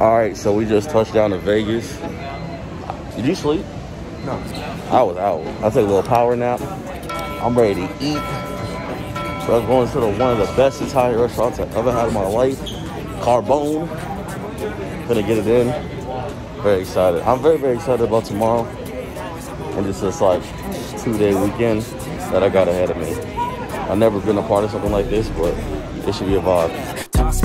All right, so we just touched down to Vegas. Did you sleep? No. I was out. I took a little power nap. I'm ready to eat. So I was going to one of the best Italian restaurants I've ever had in my life, Carbone. Gonna get it in. Very excited. I'm very, very excited about tomorrow. And just this like 2-day weekend that I got ahead of me. I've never been a part of something like this, but it should be a vibe. Toss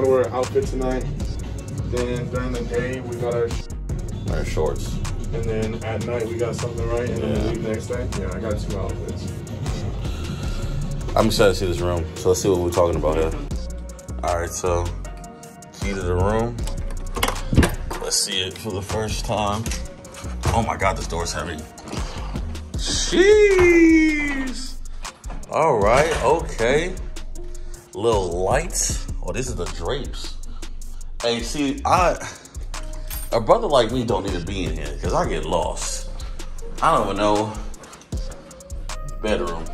wear an outfit tonight. Then during the day, we got our shorts. And then at night, we got something right, and then we leave the next day. Yeah, I got 2 outfits. I'm excited to see this room. So let's see what we're talking about here. All right, so key to the room. Let's see it for the first time. Oh my God, this door's heavy. Jeez. All right, okay. Little lights. Oh, this is the drapes. Hey, see, a brother like me don't need to be in here because I get lost. I don't even know. Bedroom.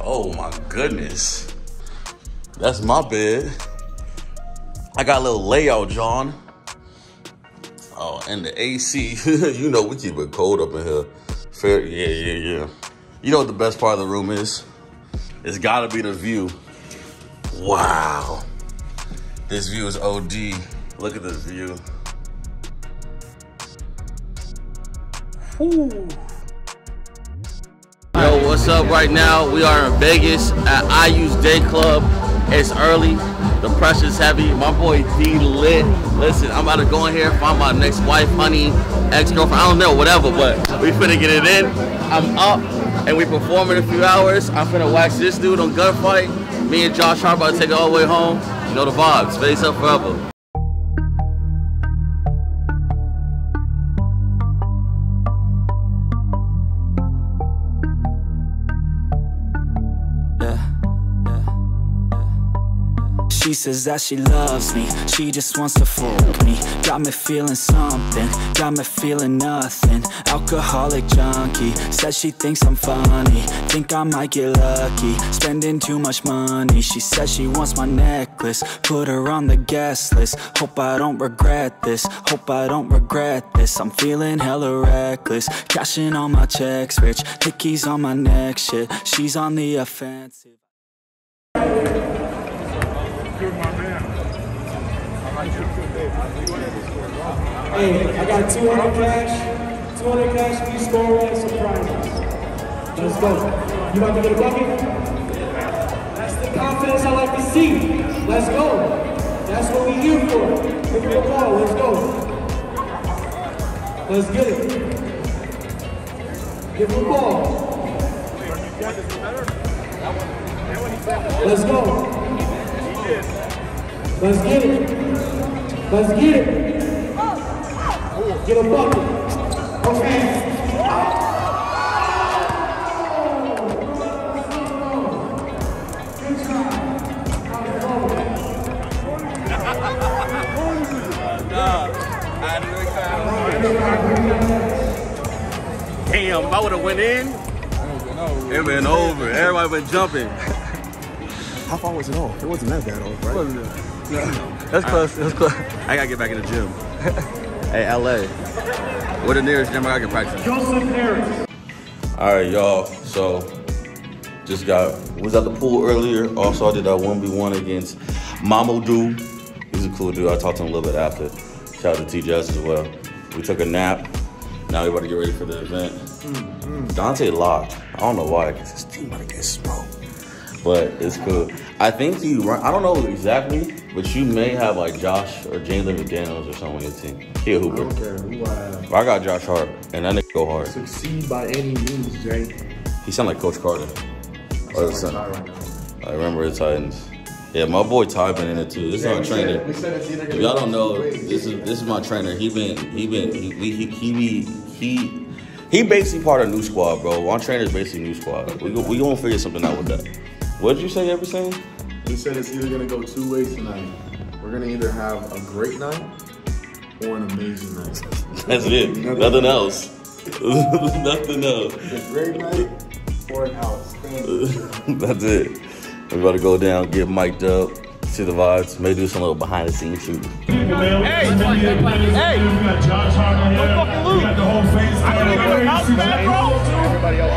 Oh my goodness. That's my bed. I got a little layout, John. Oh, and the AC, you know, we keep it cold up in here. Fair, yeah. You know what the best part of the room is? It's gotta be the view. Wow. This view is OD. Look at this view. Whew. Yo, what's up right now? We are in Vegas at Ayu's Day Club. It's early. The pressure's heavy. My boy D lit. Listen, I'm about to go in here, find my next wife, honey, ex-girlfriend, I don't know, whatever, but we finna get it in. I'm up, and we perform in a few hours. I'm finna wax this dude on Gunfight. Me and Josh Hart about to take it all the way home. You know the vibes, face up forever. She says that she loves me, she just wants to fuck me. Got me feeling something, got me feeling nothing. Alcoholic junkie, says she thinks I'm funny. Think I might get lucky, spending too much money. She says she wants my necklace, put her on the guest list. Hope I don't regret this, hope I don't regret this. I'm feeling hella reckless, cashing all my checks rich. Hickey's on my neck shit, she's on the offensive. Hey, I got 200 cash. 200 cash, we score and some prizes. Let's go. You want to get a bucket? That's the confidence I like to see. Let's go. That's what we here for. Give me a ball. Let's go. Let's get it. Give him a ball. Let's go. Let's get it. Let's get it. Get a bucket. Okay. Oh! Get Damn, if I would have went in, it went over. Everybody went jumping. How far was it off? It wasn't that bad off, right? Wasn't it? No. That's close. That's close. I gotta get back in the gym. Hey, LA. Where the nearest gym I can practice? Joseph Harris. All right, y'all. So, just was at the pool earlier. Also, I did that 1v1 against Mamadou. He's a cool dude. I talked to him a little bit after. Shout out to TJS as well. We took a nap. Now we about to get ready for the event. Dante locked. I don't know why, because his team might get smoked. But it's cool. I think you run, I don't know exactly, but you may have like Josh or Jalen McDaniels or someone on your team. He a hooper. I don't care who I have. I got Josh Hart, and that nigga go hard. Succeed by any means, Jay. He sound like Coach Carter. Or the son. Like right I remember the Titans. Yeah, my boy Ty been in it too. This is our trainer. If y'all don't know, this is my trainer. He basically part of new squad, bro. Our trainer is basically new squad. We gonna figure something out with that. What did you say? Everything? He said it's either gonna go two ways tonight. We're gonna either have a great night or an amazing night. That's it. Nothing else. Nothing else. A great night or an house. That's it. We about to go down, get mic'd up, see the vibes, maybe do some little behind the scenes shooting. Hey! Josh Hart, don't fucking lose. The whole face. I didn't even go out back, bro. Everybody else.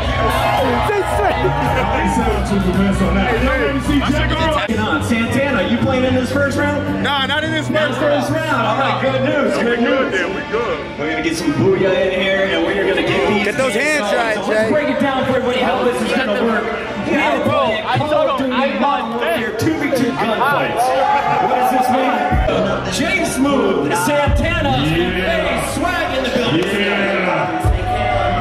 Santana, you playing in this first round? Nah, not in this first round. All right, good news. Good news. We good. We're gonna get some booyah in here, and we're gonna get these. Get those hands right, Jay. Let's break it down for everybody how this is gonna work. Yeah, bro, I told him I got your 2v2 gunfights. What does this mean? Jay Smooth, Santana, and Swag in the building.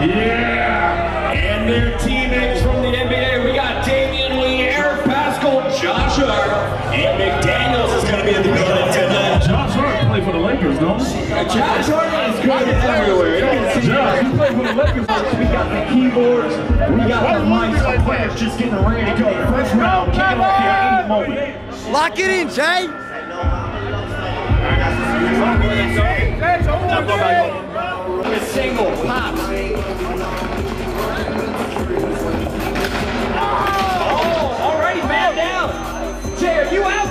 Yeah. And their teammates from the NBA. We got Damian Lee, Eric Pascal, Josh Hart, and McDaniels is going to be in the building tonight. Josh Hart played for the Lakers, don't he? Josh Hart is good everywhere. Josh, he played for the Lakers. We got the keyboards. We got the mics. Players just getting ready to go. First round, kick it off here at any moment. Lock it in, Jay. A single pop. Oh, already man down. Jay, are you out?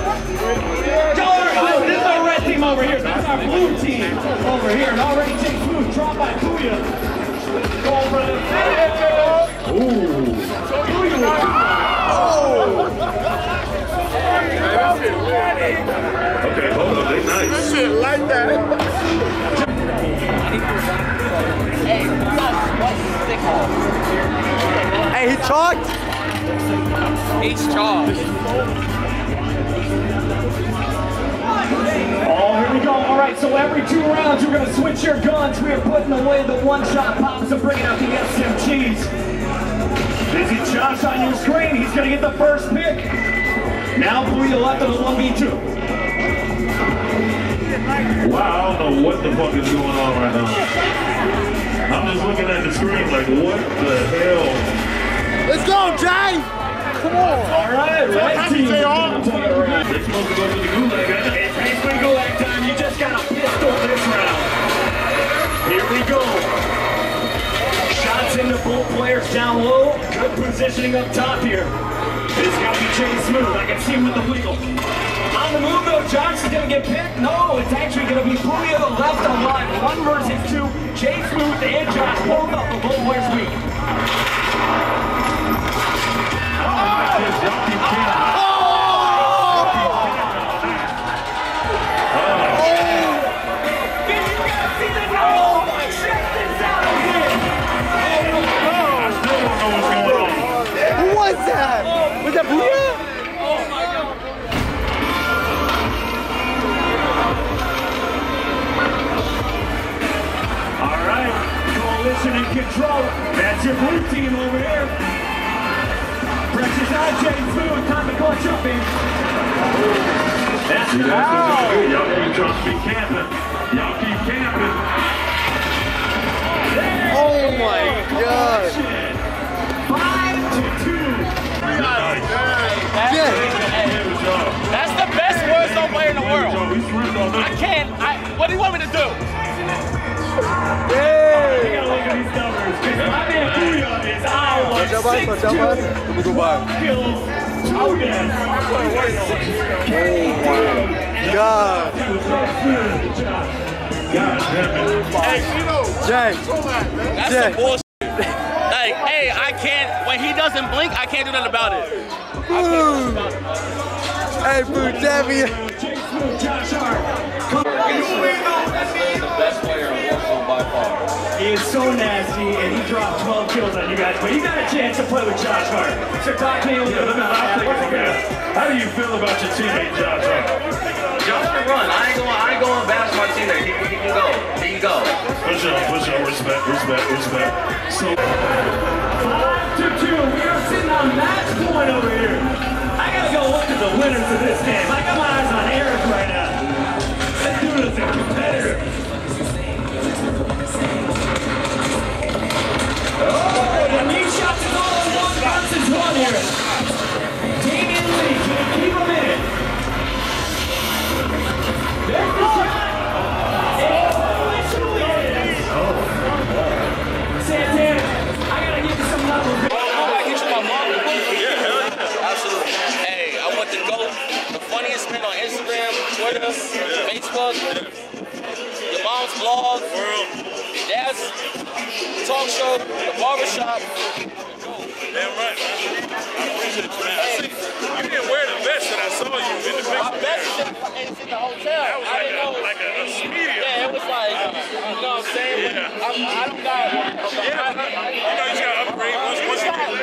Don't worry, this is our red team over here. That's our blue team over here. And already Jay Smooth drawn by Kuya. Go over to the field. Ooh. Okay, hold on, they nice. Shit like that. Hey, he chalked? He's chalked. Oh, here we go. All right, so every 2 rounds, you're going to switch your guns. We are putting away the one-shot pops and bringing out the SMGs. Busy Josh on your screen. He's going to get the first pick. Now Booyah the left of the 1v2. Wow, I don't know what the fuck is going on right now. I'm just looking at the screen like, what the hell? Let's go, Jay! Come on! All right, right team. I'm taking a round. They're supposed to go to the gulag. It's been gulag time. You just got a pistol this round. Here we go. Shots into both players down low. Good positioning up top here. It's got to be Jay Smooth. I can see him with the wiggle. On the move, though, Josh is going to get picked. No, it's actually going to be Booyah the left on line. 1 versus 2. Jay Smooth and Josh both up the both players weak. Control. That's your blue team over here. Pressure's on Jay Smooth. Time to go jumping. That's y'all keep trying to be camping. Y'all keep camping. Oh my God. 5-2. That's the best wordstone player in the world. I can't. What do you want me to do? Hey. I gotta look at these numbers. my God. Hey, you know, that's Jay. Some bullshit. Like, hey, I can't, when he doesn't blink, I can't do nothing about it. Hey, boo, Davia. He's the best player in Warzone by far. He is so nasty, and he dropped 12 kills on you guys, but he got a chance to play with Josh Hart. So talk to me a little bit about how do you feel about your teammate, Josh Hart? Josh can run. I ain't going to bash my teammate. He can go. He can go. Push up. Respect. So 5-2, we are sitting on match point over here. I got to go look at the winners of this game. I got my eyes on Eric right now. That dude is a competitor. Oh, the knee shot is all in one. Johnson's one here. Damian Lee, can you keep him in? There's the shot. Oh, Santana, I gotta give you some level. I gotta get you my mom. Yeah, absolutely. Hey, I want the GOAT, the funniest man on Instagram, Twitter, Facebook, your mom's vlog, your dad's talk show, the barbershop. Damn right. I appreciate you, man. Hey. You didn't wear the vest that I saw you in the picture. My vest is in the hotel. That was like a speedy. Yeah, it was like, you know what I'm saying? Yeah. I don't got it. You know, you got to upgrade once you get I'm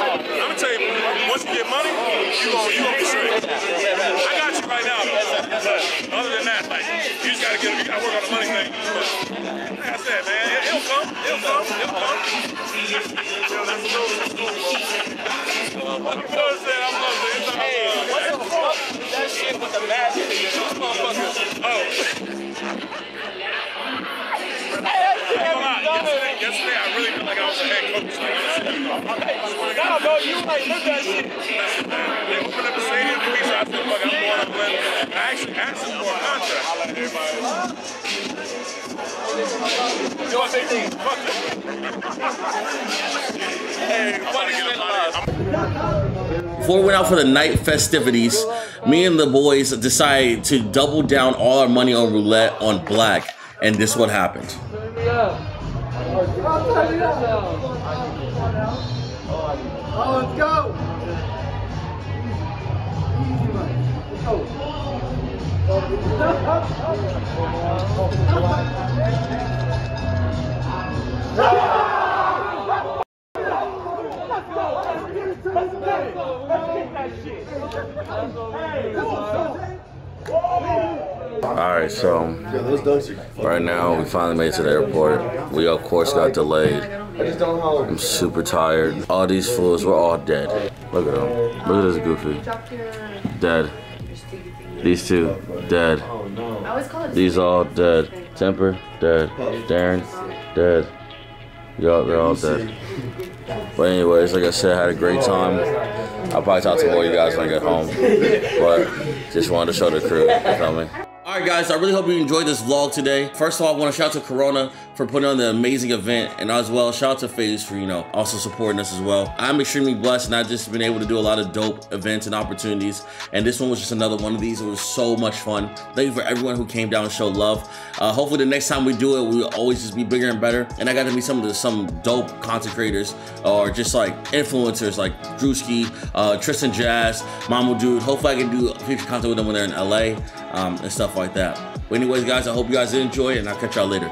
going to tell you, once you get money, you're going to be straight. I got you right now, but other than that, like, you just got to get, you got to work on the money thing. But, like I said, man, it'll come. Yesterday, I really felt like I was a head coach. Nah, bro, you like look that shit. They opened up the stadium for me, so I feel like I'm going to win. I actually asked them for a contract. I like everybody. You want big things? Fuck it. Before we went out for the night festivities, me and the boys decided to double down all our money on roulette on black, and this is what happened. Oh, let's go! Alright, so right now we finally made it to the airport. We of course got delayed. I'm super tired. All these fools, we're all dead. Look at them. Look at this goofy. Dead. These two, dead. These all dead. Temper, dead. Darren, dead. Y'all, they're all dead. But anyways, like I said, I had a great time. I'll probably talk to more of you guys when I get home. But just wanted to show the crew, you feel me? Alright guys, I really hope you enjoyed this vlog today. First of all, I want to shout out to Corona for putting on the amazing event, and as well, shout out to FaZe for, you know, also supporting us as well. I'm extremely blessed, and I've just been able to do a lot of dope events and opportunities, and this one was just another one of these. It was so much fun. Thank you for everyone who came down and showed love. Hopefully the next time we do it, we will always just be bigger and better, and I got to meet some dope content creators, or just like influencers like Druski, Tristan Jazz, Mamo Dude. Hopefully I can do future content with them when they're in LA and stuff like that. But anyways guys, I hope you guys did enjoy it, and I'll catch y'all later.